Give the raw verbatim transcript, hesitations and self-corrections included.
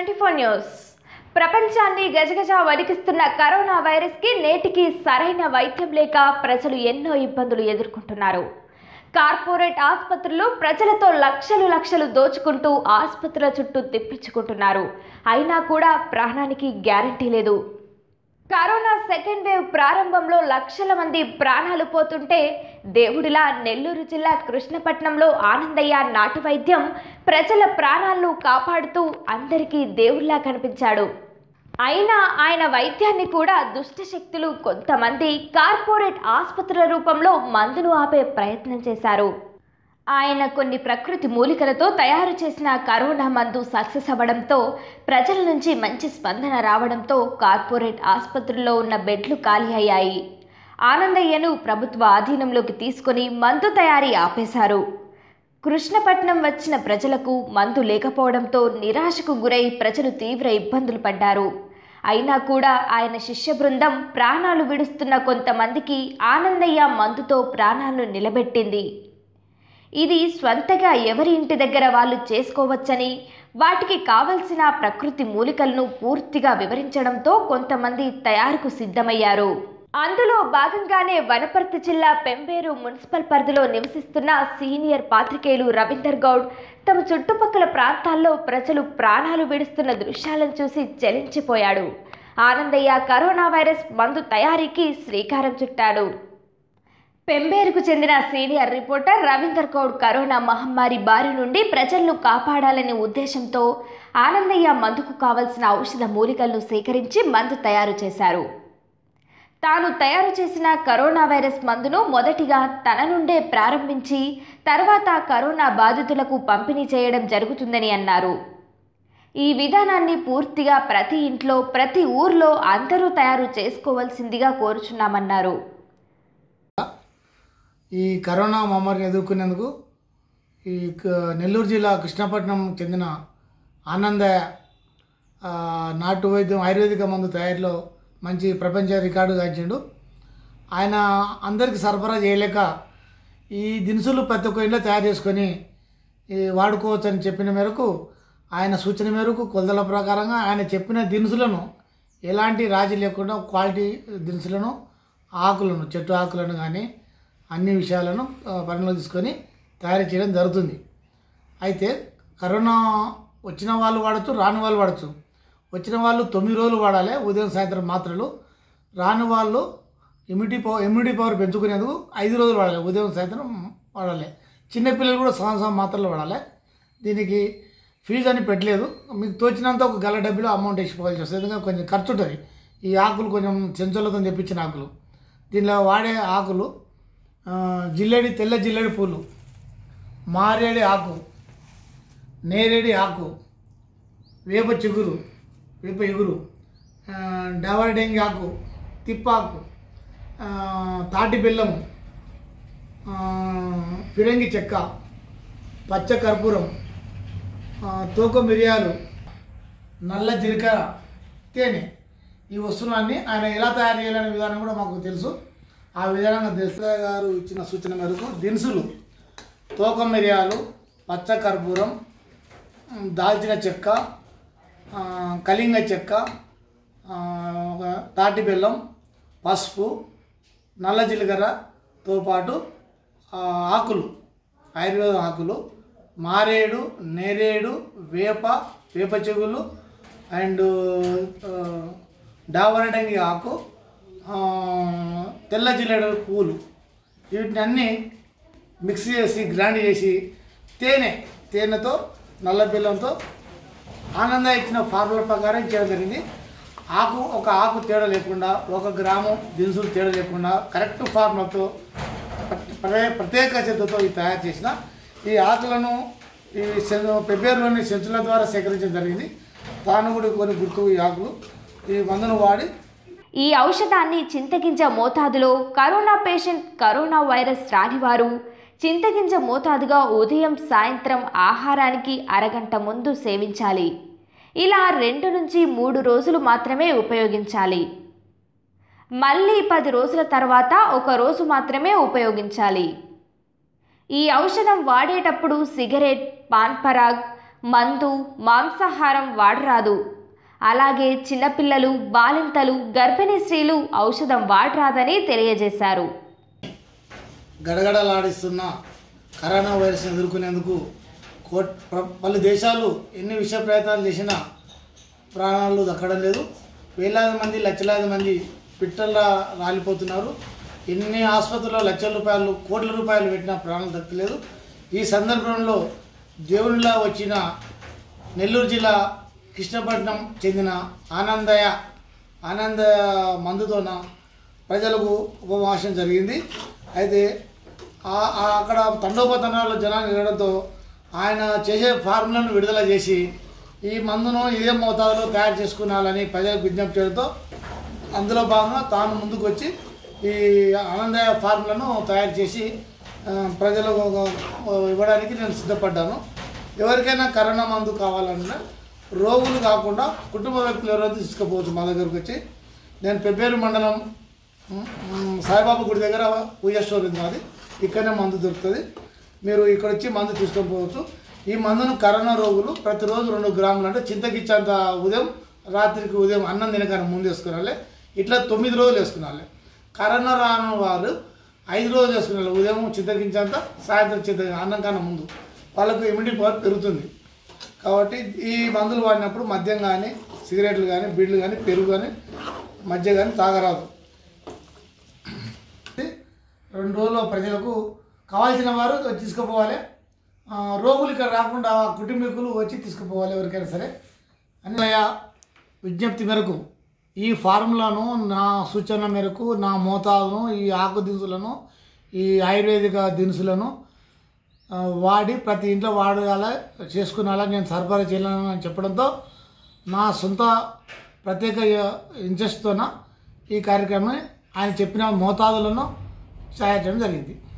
Twenty four news ప్రపంచాన్ని గజగజ వణికిస్తున్న corona virus కి నేటికి సరైన వైద్యం లేక ప్రజలు ఎన్నో ఇబ్బందులు ఎదుర్కొంటున్నారు। కార్పొరేట్ ఆసుపత్రులు ప్రజలతో లక్షలు లక్షలు దోచుకుంటూ ఆసుపత్రుల చుట్టూ తిప్పించుకుంటున్నారు। అయినా కూడా ప్రాణానికి గ్యారెంటీ లేదు। కరోనా సెకండ్ వేవ్ ప్రారంభంలో లక్షల మంది ప్రాణాలు పోతుంటే దేవుడిలా నెల్లూరు జిల్లా కృష్ణపట్నంలో ఆనందయ్య నాటు వైద్యం ప్రజల ప్రాణాలను కాపాడుతూ అందరికీ దేవుడిలా కనిపించాడు। అయినా ఆయన వైద్యాన్ని కూడా దుష్టశక్తులు కొంతమంది కార్పొరేట్ ఆసుపత్రుల రూపంలో మందును ఆపే ప్రయత్నం చేశారు। ఆయన కొన్ని ప్రకృతి మూలికలతో తయారు చేసిన కరోనా మందు సక్సెస్ అవ్వడంతో ప్రజల నుంచి మంచి స్పందన రావడంతో కార్పొరేట్ ఆసుపత్రుల్లో ఉన్న బెడ్లు ఖాళీ అయ్యాయి। ఆనందయ్యను ప్రభుత్వ ఆధీనంలోకి తీసుకొని మందు తయారీ ఆపేశారు। కృష్ణపట్నం వచ్చిన ప్రజలకు మందు లేకపోవడంతో నిరాశకు గురై ప్రజలు తీవ్ర ఇబ్బందులు పడ్డారు। అయినా కూడా ఆయన శిష్య బృందం ప్రాణాలు విడుస్తున్న కొంతమందికి ఆనందయ్య మందుతో ప్రాణాలను నిలబెట్టింది। ఇది స్వంతగా ఎవరి ఇంటి దగ్గర వాళ్ళు చేసుకోవచ్చని వాటికి కావలసిన ప్రకృతి మూలికలను పూర్తిగా వివరించడంతో కొంతమంది తయారుకు సిద్ధమయ్యారు। అందులో భాగంగానే వనపర్తి జిల్లా పెంబేరు మున్సిపల్ పరిధిలో నివసిస్తున్న సీనియర్ పాత్రికేయులు రవీందర్ గౌడ్ తమ చుట్టుపక్కల ప్రాంతాల్లో ప్రజలు ప్రాణాలు విడుస్తున్న దృశ్యాలను చూసి చలించిపోయాడు। ఆనందయ్య కరోనా వైరస్ మందు తయారీకి శ్రీకారం చుట్టాడు। పెంబేరుకు చెందిన senior reporter Ravinder Goud corona మహమ్మారి బారి నుండి ప్రజలను కాపాడాలనే ఉద్దేశంతో ఆనందయ్య మందుకు కావలసిన ఔషధ మూలికలను సేకరించి మందు తయారు చేశారు। తాను తయారు చేసిన కరోనా వైరస్ మందును మొదటిగా తన నుండే ప్రారంభించి తర్వాత కరోనా బాధితులకు పంపిణీ చేయడం జరుగుతుందని అన్నారు। ఈ విధానాన్ని పూర్తిగా ప్రతి ఇంట్లో ప్రతి ఊర్లో అందరూ తయారు చేసుకోవాల్సిందిగా కోరుచున్నామన్నారు। ఈ కరోనా మహమ్మారిని ఎదుర్కొనేందుకు ఈ నెల్లూరు జిల్లా కృష్ణపట్నం చెందిన ఆనందయ్య నాటు వైద్యం ఆయుర్వేదిక మందు తయారీలో మంచి ప్రపంచ రికార్డు సాధించాడు। ఆయన అందరికీ సరఫరా చేయలేక ఈ దినుసులు ప్రతి ఒక్క ఇంట్లో తయారు చేసుకొని వాడుకోవచ్చు అని చెప్పిన మేరకు ఆయన సూచన మేరకు కొలతల ప్రకారంగా ఆయన చెప్పిన దినుసులను ఎలాంటి రాజీ లేకుండా క్వాలిటీ దినుసులను ఆకులను చెట్టు ఆకులను కానీ అన్ని విషయాలను పరిగణలో తీసుకొని తయారు చేయడం జరుగుతుంది। అయితే కరోనా వచ్చిన వాళ్ళు వాడచ్చు, రాని వాళ్ళు వాడచ్చు। వచ్చిన వాళ్ళు తొమ్మిది రోజులు వాడాలి ఉదయం సాయంత్రం మాత్రలు, రాని వాళ్ళు ఇమ్యూనిటీ పవర్ ఇమ్యూనిటీ పవర్ పెంచుకునేందుకు ఐదు రోజులు వాడాలి ఉదయం సాయంత్రం వాడాలి। చిన్నపిల్లలు కూడా సంవత్సరం మాత్రలు వాడాలి। దీనికి ఫీజు అని పెట్టలేదు, మీకు తోచినంత ఒక గల డబ్బులో అమౌంట్ వేసుకోవాల్సి వస్తుంది। ఎందుకంటే కొంచెం ఖర్చు ఉంటుంది। ఈ ఆకులు కొంచెం చెంచలతో తెప్పించిన ఆకులు, దీనిలో వాడే ఆకులు జిల్లేడి తెల్ల జిల్లేడి పూలు, మారేడి ఆకు, నేరేడి ఆకు, వేప చిగురు వేప ఎగురు, డవడెంగి ఆకు, తిప్పాకు, తాటి బెల్లము, ఫిరంగి చెక్క, పచ్చ కర్పూరం, తోక మిరియాలు, నల్ల జీలకర్ర, తేనె, ఈ వస్తువులన్నీ ఆయన ఎలా తయారు చేయాలనే విధానం కూడా మాకు తెలుసు। ఆ విధంగా దేశాయ్ గారు ఇచ్చిన సూచన మేరకు దినుసులు తోక మిరియాలు, పచ్చ కర్పూరం, దాల్చిన చెక్క, కలింగ చెక్క, తాటి బెల్లం, పసుపు, నల్ల జీలకర్రతో పాటు ఆకులు ఆయుర్వేద ఆకులు మారేడు, నేరేడు, వేప వేప చెగులు అండ్ డావరడంగి ఆకు, తెల్ల జిల్లేడు పూలు, వీటిని అన్నీ మిక్స్ చేసి గ్రైండ్ చేసి తేనె తేనెతో నల్ల బెల్లంతో ఆనందయ్య ఇచ్చిన ఫార్ములా ప్రకారం చేయడం జరిగింది। ఆకు ఒక ఆకు తేడా లేకుండా, ఒక గ్రాము దినుసులు తేడా లేకుండా కరెక్ట్ ఫార్ములాతో ప్రత్యేక సిద్ధతో ఇది తయారు చేసిన ఈ ఆకులను ఈ పెబ్బేరులోని సెంచుల ద్వారా సేకరించడం జరిగింది। తాను కూడా కొన్ని గుర్తు ఈ ఆకులు ఈ మందును వాడి ఈ ఔషధాన్ని చింతగింజ మోతాదులో కరోనా పేషెంట్ కరోనా వైరస్ రానివారు చింతగింజ మోతాదుగా ఉదయం సాయంత్రం ఆహారానికి అరగంట ముందు సేవించాలి। ఇలా రెండు నుంచి మూడు రోజులు మాత్రమే ఉపయోగించాలి। మళ్ళీ పది రోజుల తర్వాత ఒక రోజు మాత్రమే ఉపయోగించాలి। ఈ ఔషధం వాడేటప్పుడు సిగరెట్, పాన్ పరాగ్, మందు మాంసాహారం వాడరాదు. అలాగే చిన్నపిల్లలు, బాలింతలు, గర్భిణీ స్త్రీలు ఔషధం వాడరాదని తెలియజేశారు. గడగడలాడిస్తున్న కరోనా వైరస్ ఎదుర్కొనేందుకు పలు దేశాలు ఎన్ని విష ప్రయత్నాలు చేసినా ప్రాణాలు దక్కడం లేదు. వేలాది మంది, లక్షలాది మంది పిట్టల్లా రాలిపోతున్నారు. ఎన్ని ఆసుపత్రుల్లో లక్షల రూపాయలు, కోట్ల రూపాయలు పెట్టినా ప్రాణాలు దక్కలేదు. ఈ సందర్భంలో దేవునిలా వచ్చిన నెల్లూరు జిల్లా కృష్ణపట్నం చెందిన ఆనందయ్య ఆనంద మందుతోన ప్రజలకు ఉపవాసం జరిగింది. అయితే అక్కడ తండోపతండాలు జనాలు నిలడంతో ఆయన చేసే ఫార్ములను విడుదల చేసి ఈ మందును ఇదే మోతాదులో తయారు చేసుకునాలని ప్రజలకు విజ్ఞప్తి చేయడంతో అందులో భాగంగా తాను ముందుకు వచ్చి ఈ ఆనందయ్య ఫార్ములను తయారు చేసి ప్రజలకు ఇవ్వడానికి నేను సిద్ధపడ్డాను. ఎవరికైనా కరోనా మందు కావాలన్నా రోగులు కాకుండా కుటుంబ వ్యక్తులు ఎవరైనా తీసుకుపోవచ్చు. మా దగ్గరకు వచ్చి నేను పెబ్బేరు మండలం సాయిబాబా గుడి దగ్గర పూజా స్టోర్ ఉన్నది. ఇక్కడనే మందు దొరుకుతుంది. మీరు ఇక్కడ వచ్చి మందు తీసుకొని ఈ మందును కరోనా రోగులు ప్రతిరోజు రెండు గ్రాములు, అంటే చింతకిచ్చేంత ఉదయం, రాత్రికి ఉదయం అన్నం తినకని ముందు వేసుకురాలి. ఇట్లా తొమ్మిది రోజులు వేసుకున్నాలి. కరోనా రాని వారు ఐదు రోజులు వేసుకున్నారు. ఉదయం చింతకించేంత, సాయంత్రం చింత అన్నం కన్నా ముందు. వాళ్ళకు ఇమ్యూనిటీ పవర్ పెరుగుతుంది. కాబట్టి ఈ మందులు వాడినప్పుడు మద్యం కానీ, సిగరెట్లు కానీ, బీడ్లు కానీ, పెరుగు కానీ, మధ్య కానీ తాగరాదు. రెండు రోజుల్లో ప్రజలకు కావాల్సిన వారు తీసుకుపోవాలి. రోగులు ఇక్కడ రాకుండా కుటుంబీకులు వచ్చి తీసుకుపోవాలి. ఎవరికైనా సరే అన్నయ్య విజ్ఞప్తి మేరకు ఈ ఫార్ములాను నా సూచన మేరకు, నా మోతాదును, ఈ ఆకు దినుసులను, ఈ ఆయుర్వేదిక దినుసులను వాడి ప్రతి ఇంట్లో వాడాలా, చేసుకునేలా నేను సరఫరా చేయాలని అని చెప్పడంతో నా సొంత ప్రత్యేక ఇంట్రెస్ట్తోన ఈ కార్యక్రమాన్ని ఆయన చెప్పిన మోతాదులను సాయం చేయడం జరిగింది.